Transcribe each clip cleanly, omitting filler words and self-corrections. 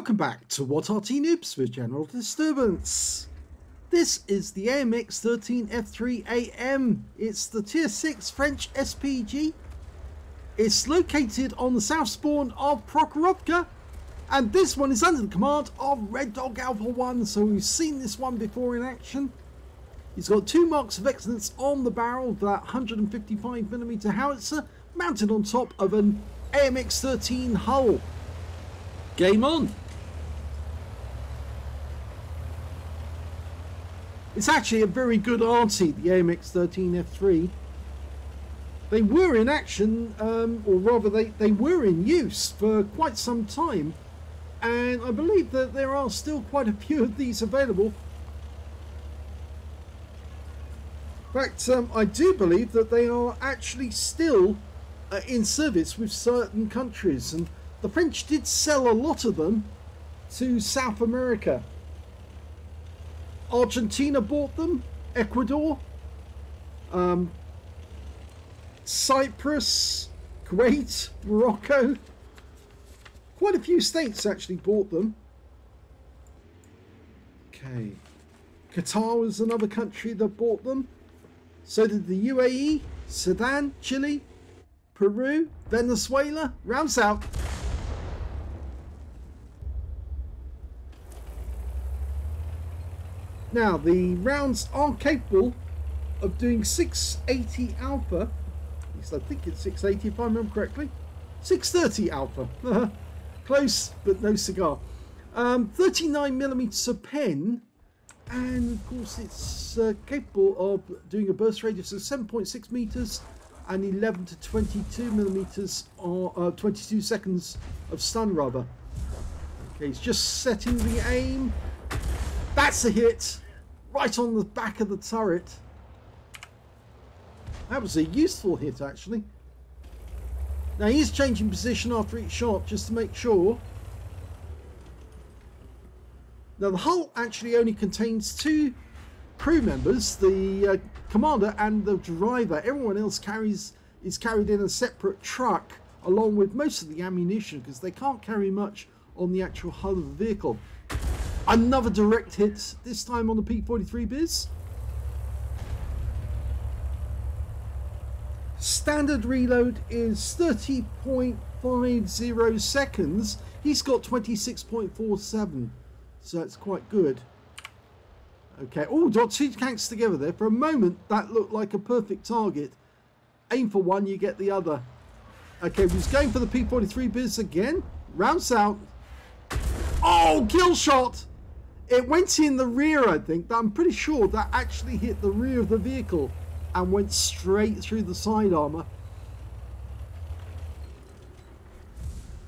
Welcome back to WOT Arty Noobs with General Disturbance. This is the AMX-13 F3 AM. It's the Tier 6 French SPG. It's located on the south spawn of Prokhorovka, and this one is under the command of Red Dog Alpha 1, so we've seen this one before in action. He's got two marks of excellence on the barrel, that 155mm howitzer mounted on top of an AMX-13 hull. Game on! It's actually a very good arty, the AMX-13 F3. They were in action, or rather they were in use for quite some time, and I believe that there are still quite a few of these available. In fact, I do believe that they are actually still in service with certain countries, and the French did sell a lot of them to South America. Argentina bought them, Ecuador, Cyprus, Kuwait, Morocco. Quite a few states actually bought them. Okay, Qatar was another country that bought them. So did the UAE, Sudan, Chile, Peru, Venezuela. Rounds out. Now, the rounds are capable of doing 680 alpha. At least I think it's 680 if I remember correctly. 630 alpha. Close, but no cigar. 39mm of pen. And of course it's capable of doing a burst radius of 7.6 meters and 11 to 22 millimeters or 22 seconds of stun rather. Okay, it's just setting the aim. That's a hit, right on the back of the turret. That was a useful hit actually. Now he's changing position after each shot just to make sure. Now the hull actually only contains two crew members, the commander and the driver. Everyone else is carried in a separate truck along with most of the ammunition because they can't carry much on the actual hull of the vehicle. Another direct hit, this time on the P.43 bis. Standard reload is 30.50 seconds. He's got 26.47. So that's quite good. Okay, oh, got two tanks together there. For a moment, that looked like a perfect target. Aim for one, you get the other. Okay, he's going for the P-43 biz again. Rounds out. Oh, kill shot! It went in the rear, I think. I'm pretty sure that actually hit the rear of the vehicle and went straight through the side armor.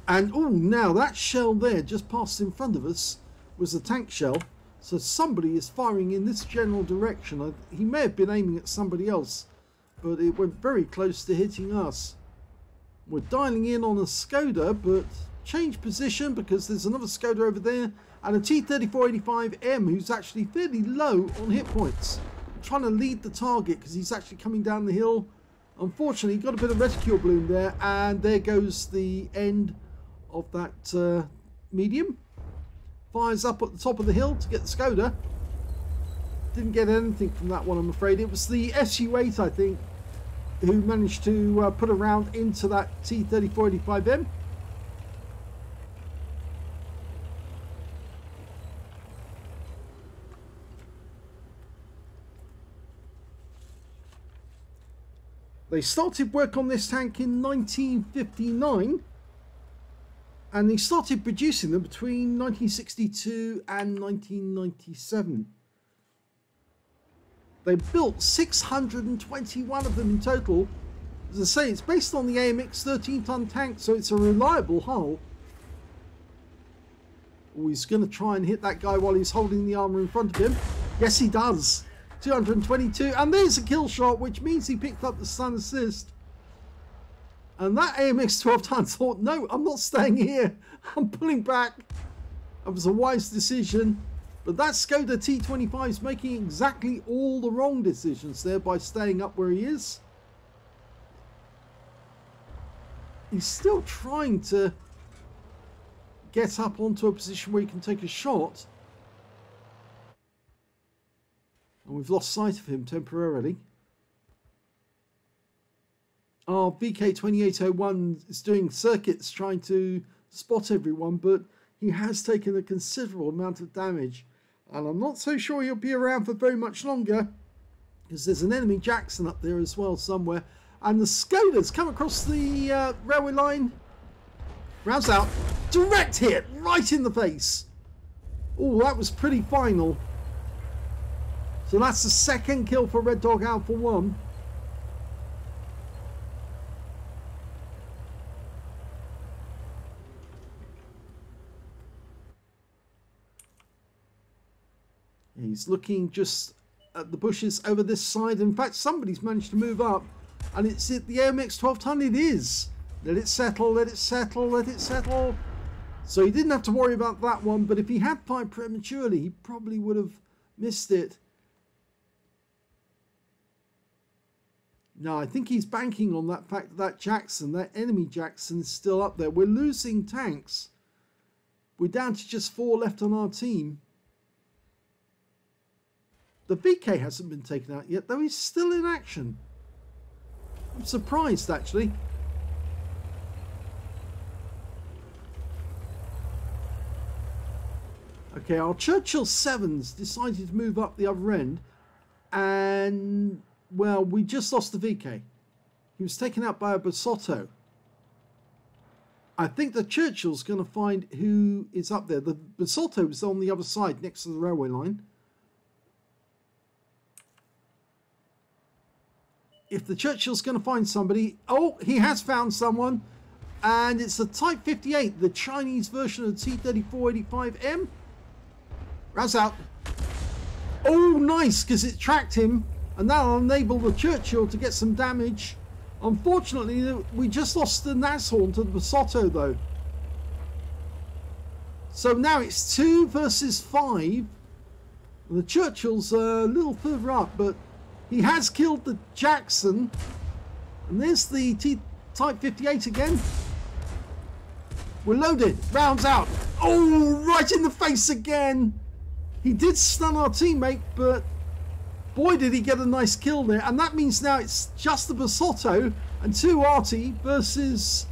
And, oh, now that shell there just passed in front of us. Was a tank shell, so somebody is firing in this general direction. He may have been aiming at somebody else, but it went very close to hitting us. We're dialing in on a Skoda, but change position because there's another Skoda over there and a T-34-85M who's actually fairly low on hit points. I'm trying to lead the target because he's actually coming down the hill. Unfortunately, he got a bit of reticule bloom there, and there goes the end of that medium. Fires up at the top of the hill to get the Skoda. Didn't get anything from that one, I'm afraid. It was the SU-8, I think, who managed to put a round into that T-34-85M. They started work on this tank in 1959. And they started producing them between 1962 and 1997. They built 621 of them in total. As I say, it's based on the AMX 13 tonne tank, so it's a reliable hull. Oh, he's going to try and hit that guy while he's holding the armour in front of him. Yes, he does. 222. And there's a kill shot, which means he picked up the stun assist. And that AMX 12 tonne thought, no, I'm not staying here. I'm pulling back. That was a wise decision. But that Skoda T25 is making exactly all the wrong decisions there by staying up where he is. He's still trying to get up onto a position where you can take a shot. And we've lost sight of him temporarily. Our VK2801 is doing circuits trying to spot everyone, but he has taken a considerable amount of damage. And I'm not so sure he'll be around for very much longer, because there's an enemy Jackson up there as well somewhere. And the Skoda's come across the railway line. Rouse out. Direct hit, right in the face. Oh, that was pretty final. So that's the second kill for Red Dog Alpha 1. He's looking just at the bushes over this side. In fact, somebody's managed to move up, and it's the AMX 12 tonne. It is. Let it settle, let it settle, let it settle. So he didn't have to worry about that one, but if he had fired prematurely, he probably would have missed it. No, I think he's banking on that fact that Jackson, that enemy Jackson, is still up there. We're losing tanks. We're down to just 4 left on our team. The VK hasn't been taken out yet, though he's still in action. I'm surprised, actually. Okay, our Churchill 7's decided to move up the other end. And, well, we just lost the VK. He was taken out by a Bassotto. I think the Churchill's going to find who is up there. The Bassotto is on the other side next to the railway line. If the Churchill's going to find somebody... Oh, he has found someone. And it's the Type 58, the Chinese version of the T-34-85M. Rouse out. Oh, nice, because it tracked him. And that'll enable the Churchill to get some damage. Unfortunately, we just lost the Nashorn to the Bassotto, though. So now it's 2 versus 5. The Churchill's a little further up, but... he has killed the Jackson, and there's the Type 58 again. We're loaded, rounds out. Oh, right in the face again. He did stun our teammate, but boy did he get a nice kill there. And that means now it's just the Bassotto and 2 Arty versus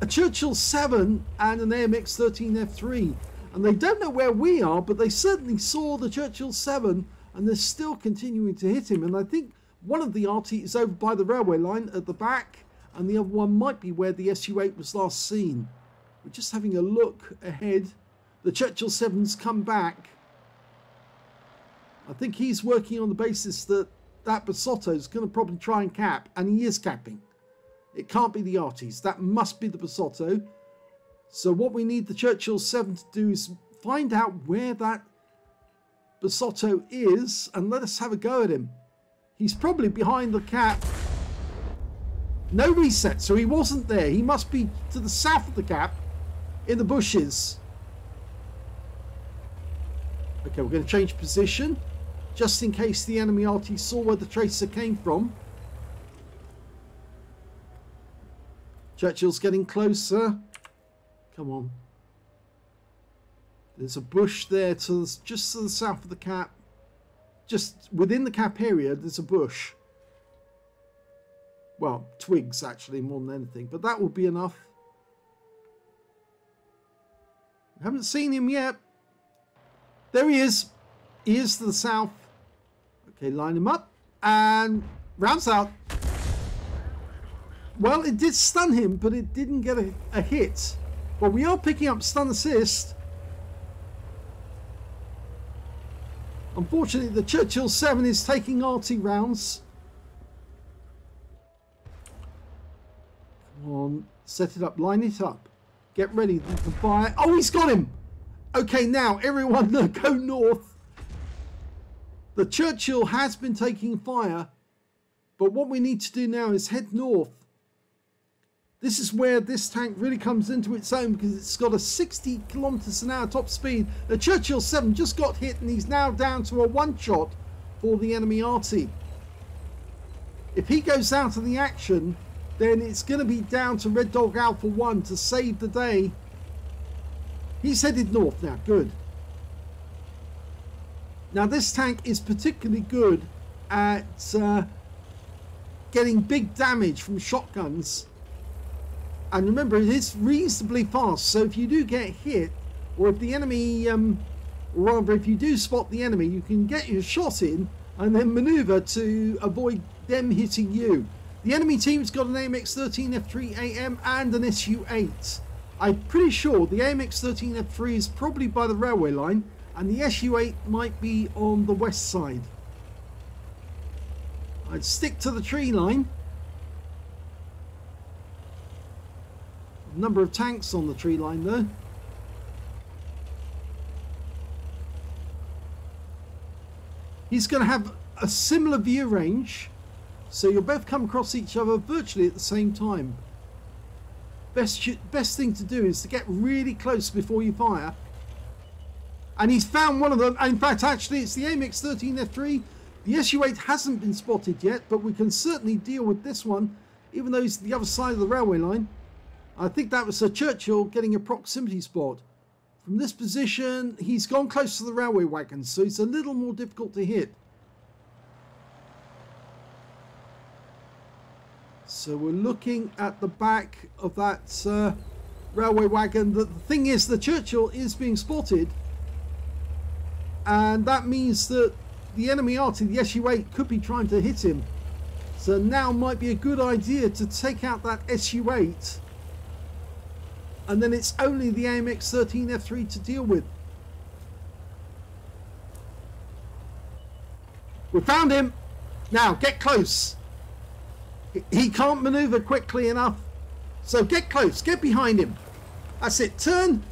a Churchill 7 and an AMX-13 F3. And they don't know where we are, but they certainly saw the Churchill 7. And they're still continuing to hit him. And I think one of the Arty is over by the railway line at the back. And the other one might be where the SU-8 was last seen. We're just having a look ahead. The Churchill 7's come back. I think he's working on the basis that that Bassotto's going to probably try and cap. And he is capping. It can't be the Arty's. That must be the Bassotto. So what we need the Churchill 7 to do is find out where that Bassotto is, and let us have a go at him. He's probably behind the cap. No reset, so he wasn't there. He must be to the south of the cap in the bushes. Okay, we're going to change position just in case the enemy Arty saw where the tracer came from. Churchill's getting closer. Come on. There's a bush there to the, just to the south of the cap. Just within the cap area, there's a bush. Well, twigs, actually, more than anything. But that will be enough. I haven't seen him yet. There he is. He is to the south. Okay, line him up. And rounds out. Well, it did stun him, but it didn't get a hit. Well, we are picking up stun assist. Unfortunately, the Churchill 7 is taking Arty rounds. Come on, set it up, line it up. Get ready to fire. Oh, he's got him! Okay, now, everyone go north. The Churchill has been taking fire, but what we need to do now is head north. This is where this tank really comes into its own because it's got a 60 kilometers an hour top speed. The Churchill 7 just got hit and he's now down to a one-shot for the enemy Arty. If he goes out of the action, then it's going to be down to Red Dog Alpha 1 to save the day. He's headed north now. Good. Now this tank is particularly good at getting big damage from shotguns. And remember, it is reasonably fast, so if you do get hit, or if the enemy, if you do spot the enemy, you can get your shot in and then manoeuvre to avoid them hitting you. The enemy team's got an AMX-13 F3 AM and an SU-8. I'm pretty sure the AMX-13 F3 is probably by the railway line, and the SU-8 might be on the west side. I'd stick to the tree line. Number of tanks on the tree line though. He's going to have a similar view range, so you'll both come across each other virtually at the same time. Best thing to do is to get really close before you fire. And he's found one of them. In fact, actually, it's the AMX-13 F3. The SU-8 hasn't been spotted yet, but we can certainly deal with this one, even though he's the other side of the railway line. I think that was Sir Churchill getting a proximity spot. From this position, he's gone close to the railway wagons, so it's a little more difficult to hit. So we're looking at the back of that railway wagon. The thing is, the Churchill is being spotted, and that means that the enemy arty, the SU-8, could be trying to hit him. So now might be a good idea to take out that SU-8. And then it's only the AMX-13 F3 to deal with. We found him. Now get close. He can't maneuver quickly enough. So get close. Get behind him. That's it. Turn.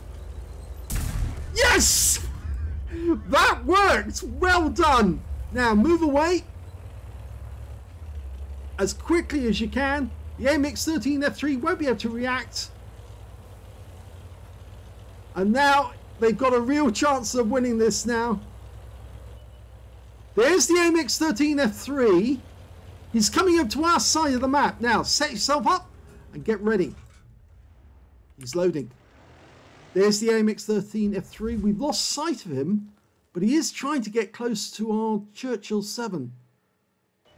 Yes! That worked. Well done. Now move away as quickly as you can. The AMX-13 F3 won't be able to react. And now they've got a real chance of winning this now. There's the AMX-13 F3. He's coming up to our side of the map. Now set yourself up and get ready. He's loading. There's the AMX-13 F3. We've lost sight of him, but he is trying to get close to our Churchill 7.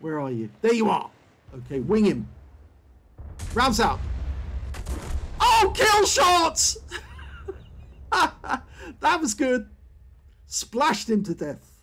Where are you? There you are. Okay, wing him. Rounds out. Oh, kill shots! That was good. Splashed him to death.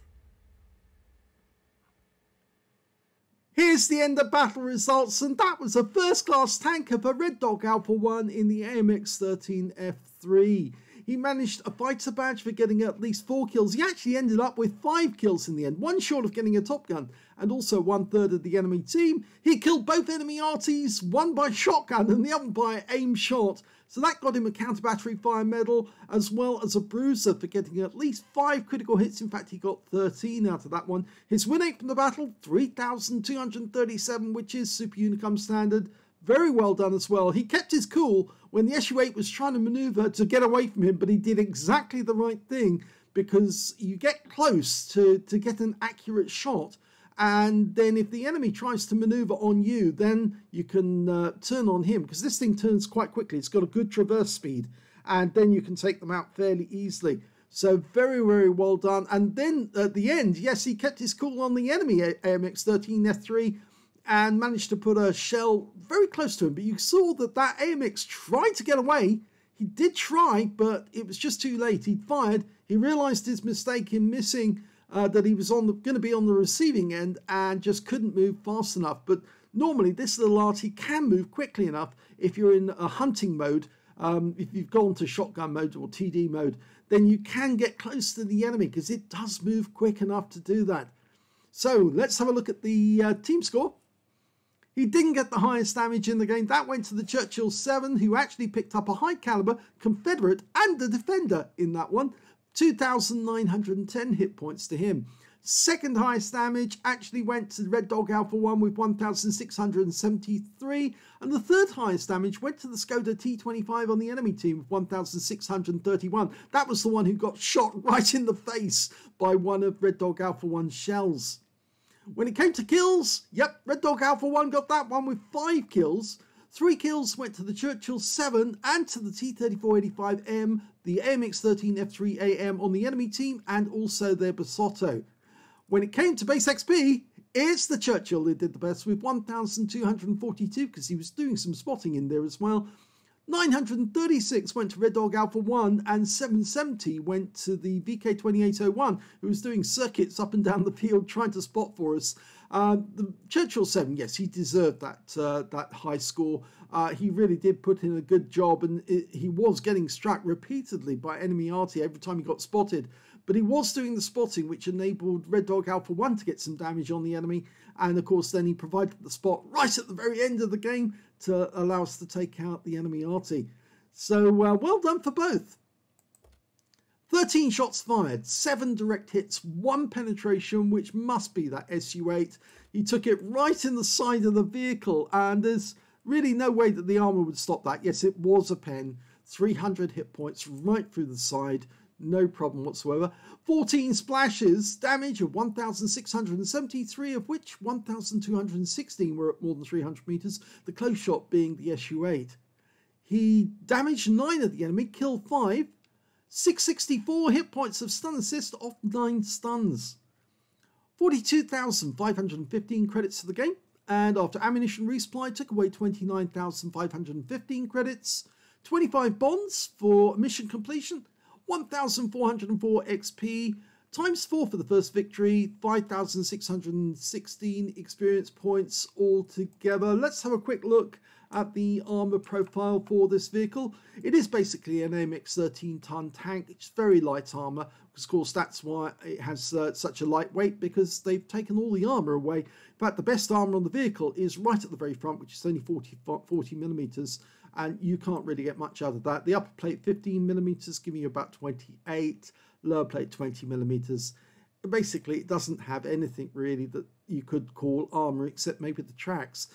Here's the end of battle results, and that was a first-class tanker for Red Dog Alpha 1 in the AMX-13 F3. He managed a fighter badge for getting at least 4 kills. He actually ended up with 5 kills in the end, one short of getting a top gun, and also 1/3 of the enemy team. He killed both enemy arties, one by shotgun and the other by aim shot. So that got him a counter battery fire medal, as well as a bruiser for getting at least 5 critical hits. In fact, he got 13 out of that one. His win rate from the battle, 3,237, which is Super Unicum standard. Very well done as well. He kept his cool when the SU-8 was trying to maneuver to get away from him, but he did exactly the right thing, because you get close to get an accurate shot. And then if the enemy tries to maneuver on you, then you can turn on him, because this thing turns quite quickly. It's got a good traverse speed, and then you can take them out fairly easily. So very, very well done. And then at the end, yes, he kept his cool on the enemy AMX-13 F3 and managed to put a shell very close to him. But you saw that that AMX tried to get away. He did try, but it was just too late. He'd fired. He realised his mistake in missing. That he was going to be on the receiving end and just couldn't move fast enough. But normally this little arty can move quickly enough if you're in a hunting mode. If you've gone to shotgun mode or TD mode, then you can get close to the enemy because it does move quick enough to do that. So let's have a look at the team score. He didn't get the highest damage in the game. That went to the Churchill 7, who actually picked up a high caliber Confederate and a defender in that one. 2,910 hit points to him. Second highest damage actually went to Red Dog Alpha 1 with 1,673, and the third highest damage went to the Skoda T25 on the enemy team with 1,631. That was the one who got shot right in the face by one of Red Dog Alpha 1's shells. When it came to kills, yep, Red Dog Alpha 1 got that one with 5 kills. 3 kills went to the Churchill 7 and to the T-34-85M, the AMX-13 F3 AM on the enemy team, and also their Bassotto. When it came to base XP, it's the Churchill that did the best with 1,242, because he was doing some spotting in there as well. 936 went to Red Dog Alpha 1 and 770 went to the VK2801, who was doing circuits up and down the field trying to spot for us. The Churchill 7, yes, he deserved that high score. He really did put in a good job, and he was getting struck repeatedly by enemy arty every time he got spotted. But he was doing the spotting, which enabled Red Dog Alpha 1 to get some damage on the enemy. And of course, then he provided the spot right at the very end of the game to allow us to take out the enemy arty. So well done for both. 13 shots fired, 7 direct hits, 1 penetration, which must be that SU-8. He took it right in the side of the vehicle, and there's really no way that the armour would stop that. Yes, it was a pen, 300 hit points right through the side, no problem whatsoever. 14 splashes, damage of 1,673, of which 1,216 were at more than 300 metres, the close shot being the SU-8. He damaged 9 of the enemy, killed 5, 664 hit points of stun assist off 9 stuns. 42,515 credits to the game, and after ammunition resupply took away 29,515 credits, 25 bonds for mission completion, 1,404 XP, times 4 for the first victory, 5,616 experience points altogether. Let's have a quick look at the armour profile for this vehicle. It is basically an AMX 13 tonne tank. It's very light armour, because of course that's why it has such a light weight, because they've taken all the armour away. In fact, the best armour on the vehicle is right at the very front, which is only 40mm, and you can't really get much out of that. The upper plate 15mm, giving you about 28, lower plate 20mm. Basically, it doesn't have anything really that you could call armour, except maybe the tracks.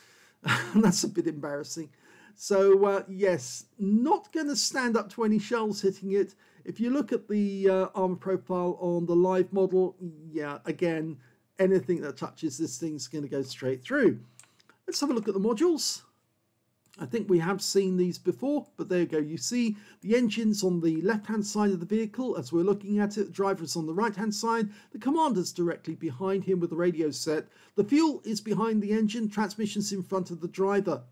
And that's a bit embarrassing. So yes, not going to stand up to any shells hitting it. If you look at the armour profile on the live model, yeah, again, anything that touches this thing's going to go straight through. Let's have a look at the modules. I think we have seen these before, but there you go. You see the engines on the left-hand side of the vehicle as we're looking at it. The driver is on the right-hand side. The commander's directly behind him with the radio set. The fuel is behind the engine. Transmission's in front of the driver.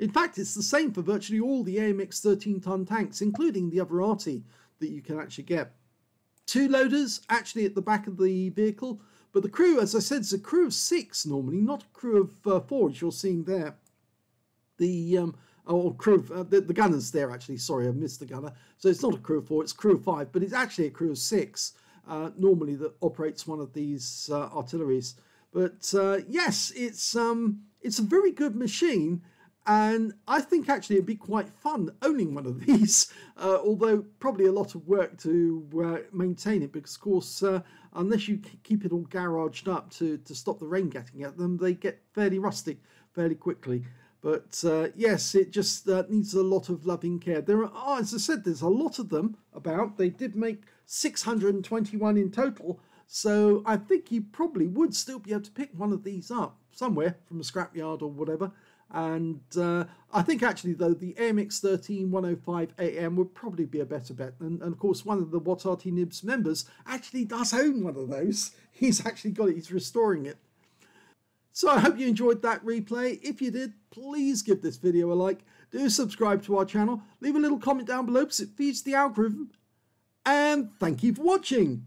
In fact, it's the same for virtually all the AMX 13-ton tanks, including the other arty that you can actually get. 2 loaders actually at the back of the vehicle. But the crew, as I said, is a crew of 6 normally, not a crew of 4 as you're seeing there. The gunner's there actually. Sorry, I missed the gunner. So it's not a crew of 4, it's a crew of 5, but it's actually a crew of 6 normally that operates one of these artilleries. But yes, it's a very good machine, and I think actually it'd be quite fun owning one of these. Although probably a lot of work to maintain it, because of course unless you keep it all garaged up to stop the rain getting at them, they get fairly rustic fairly quickly. But yes, it just needs a lot of loving care. There are, as I said, there's a lot of them about. They did make 621 in total. So I think you probably would still be able to pick one of these up somewhere from a scrapyard or whatever. And I think actually, though, the AMX 13 105 AM would probably be a better bet. And of course, one of the WOT Arty Noobs members actually does own one of those. He's actually got it. He's restoring it. So I hope you enjoyed that replay. If you did, please give this video a like. Do subscribe to our channel. Leave a little comment down below because it feeds the algorithm. And thank you for watching.